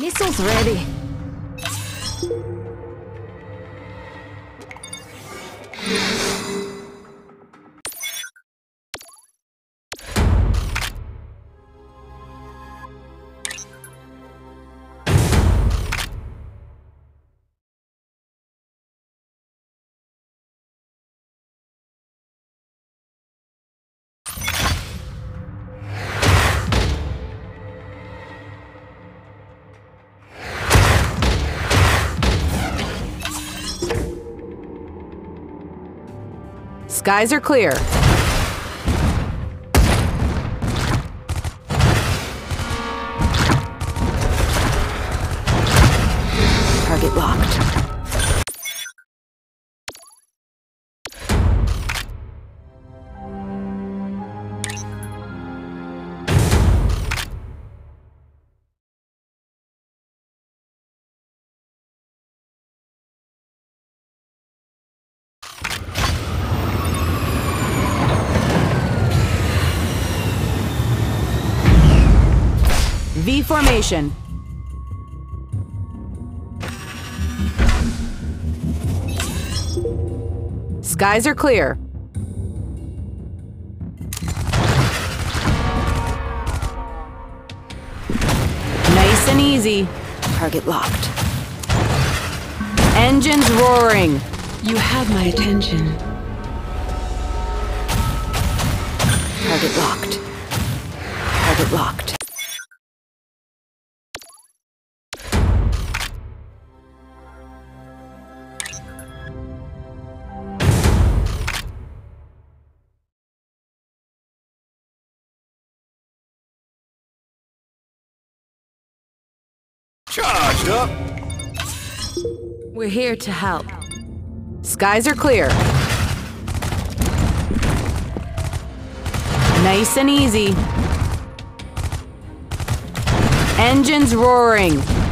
Missiles ready. Skies are clear. Target locked. V formation. Skies are clear. Nice and easy. Target locked. Engines roaring. You have my attention. Target locked. Target locked. Charged up! We're here to help. Skies are clear. Nice and easy. Engines roaring.